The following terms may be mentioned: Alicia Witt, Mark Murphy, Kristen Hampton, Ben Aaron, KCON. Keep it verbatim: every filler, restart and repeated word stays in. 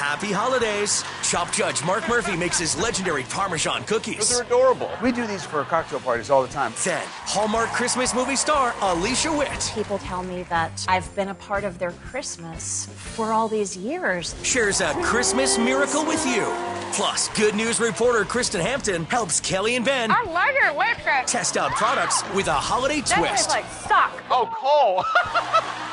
Happy holidays. Shop judge Mark Murphy makes his legendary Parmesan cookies. They're adorable. We do these for cocktail parties all the time. Then, Hallmark Christmas movie star Alicia Witt. People tell me that I've been a part of their Christmas for all these years. Shares a Christmas miracle with you. Plus, good news reporter Kristen Hampton helps Kelly and Ben I love your test out products with a holiday that twist. Like, suck. Oh, cool.